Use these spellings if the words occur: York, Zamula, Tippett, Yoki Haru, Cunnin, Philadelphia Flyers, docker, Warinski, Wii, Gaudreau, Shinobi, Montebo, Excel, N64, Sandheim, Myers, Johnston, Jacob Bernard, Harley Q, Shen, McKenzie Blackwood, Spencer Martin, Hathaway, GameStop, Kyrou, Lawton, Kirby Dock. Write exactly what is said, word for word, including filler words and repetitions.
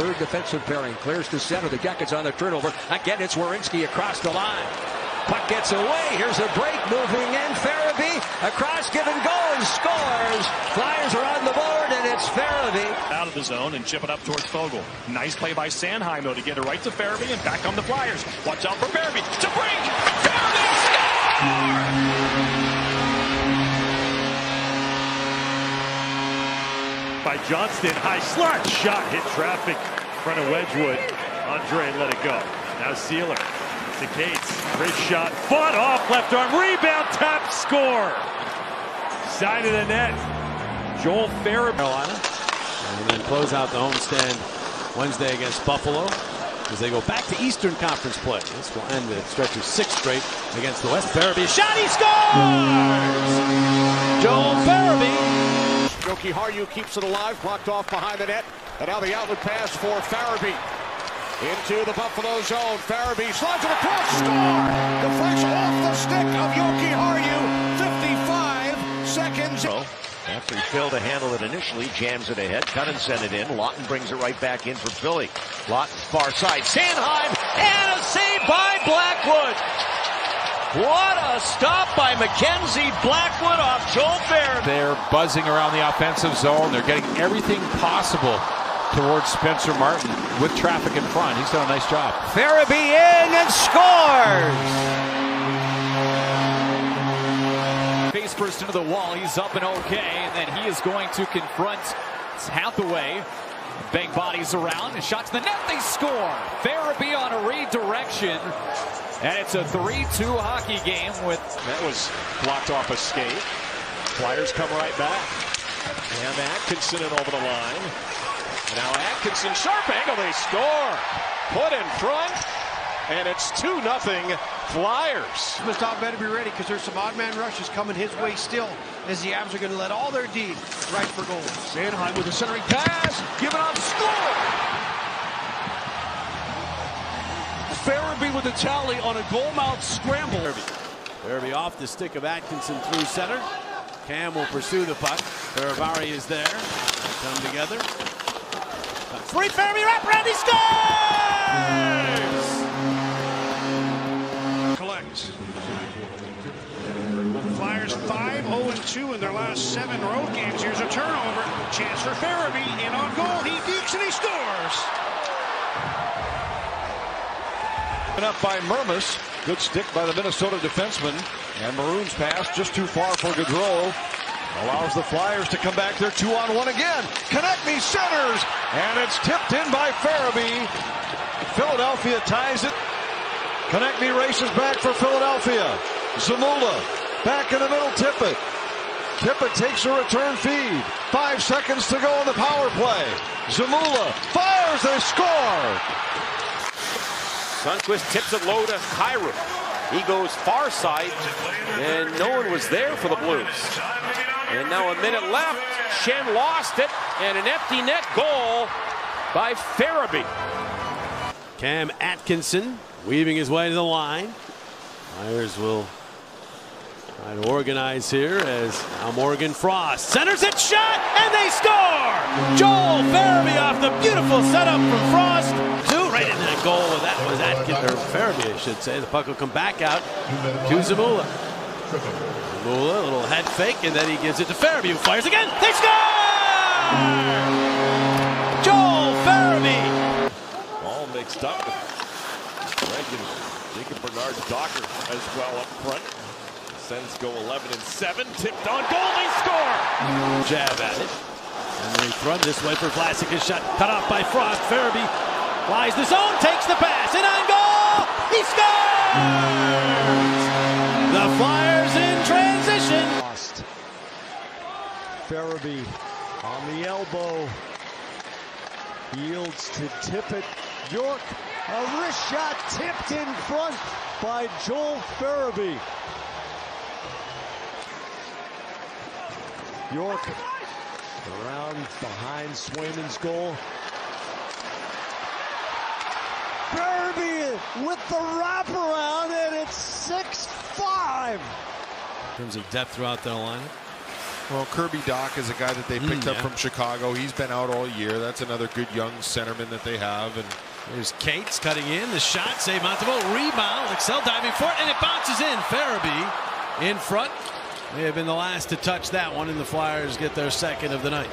third defensive pairing. Clears to center. The Jackets on the turnover. Again, it's Warinski across the line. Puck gets away. Here's a break. Moving in. Farabee across. Give and go and scores. Flyers are on the board, and it's Farabee. Out of the zone and chip it up towards Fogle. Nice play by Sandheim, though, to get it right to Farabee and back on the Flyers. Watch out for Farabee. To break. Farabee scores! By Johnston, high slot shot, hit traffic in front of Wedgwood. Andre let it go. Now Sealer to Cates, great shot, fought off, left arm, rebound, tap, score. Side of the net, Joel Farabee. Carolina, and then close out the homestand Wednesday against Buffalo as they go back to Eastern Conference play. This will end the stretch of six straight against the West. Farabee shot, he scores! Joel Farabee. Yoki Haru keeps it alive, blocked off behind the net, and now the outlet pass for Farabee. Into the Buffalo zone, Farabee slides it across, score! The flash off the stick of Yoki Haru, fifty-five seconds. After he failed to handle it initially, jams it ahead, Cunnin sent it in, Lawton brings it right back in for Philly. Lawton far side, Sandheim, and a save by Blackwood! What a stop by McKenzie Blackwood off Joel Farabee. They're buzzing around the offensive zone. They're getting everything possible towards Spencer Martin with traffic in front. He's done a nice job. Farabee in and scores! Face first into the wall. He's up and okay. And then he is going to confront Hathaway. Bang bodies around. And shot to the net. They score. Farabee on a redirection. And it's a three two hockey game with... That was blocked off a skate. Flyers come right back. And Atkinson in over the line. Now Atkinson, sharp angle, they score. Put in front. And it's two nothing Flyers. Mustafa better be ready because there's some odd man rushes coming his way still as the Abs are going to let all their D right for goal. Sandheim with a centering pass. Give it up, score! Farabee with a tally on a goal-mouth scramble. Farabee off the stick of Atkinson through center. Cam will pursue the puck. Ferribari is there. Come together. Free Farabee wrap around, he scores! Collects. Flyers five oh and two in their last seven road games. Here's a turnover. Chance for Farabee, and on goal he dekes and he scores. Up by Mermis. Good stick by the Minnesota defenseman. And Maroons pass just too far for Gaudreau. Allows the Flyers to come back. They're two on one again. Connect me centers. And it's tipped in by Farabee. Philadelphia ties it. Connect me races back for Philadelphia. Zamula back in the middle. Tippett. Tippett takes a return feed. Five seconds to go on the power play. Zamula fires. They score. Sunquist tips it low to Kyrou. He goes far side, and no one was there for the Blues. And now a minute left. Shen lost it, and an empty net goal by Farabee. Cam Atkinson weaving his way to the line. Myers will try to organize here as now Morgan Frost centers it, shot, and they score! Joel Farabee off the beautiful setup from Frost. Right into the goal. That was Atkinson, or Farabee, I should say. The puck will come back out to Zamula. Zamula, a little head fake, and then he gives it to Farabee, who fires again. They score! Joel Farabee! All mixed up. Jacob Bernard, Docker as well up front. Sens go eleven and seven. Tipped on goal. They score! Jab at it. And they run this way for Vlasic. His shot cut off by Frost. Farabee flies the zone, takes the pass, and on goal, he scores! The Flyers in transition. Farabee on the elbow, yields to Tippett. York, a wrist shot tipped in front by Joel Farabee. York around behind Swayman's goal. Farabee with the wraparound, and it's six five. In terms of depth throughout the line, Well, Kirby Dock is a guy that they picked mm, yeah. up from Chicago. He's been out all year. That's another good young centerman that they have. And there's Cates cutting in. The shot, save Montebo. Rebound. Excel diving for it, and it bounces in. Farabee in front. They have been the last to touch that one, and the Flyers get their second of the night.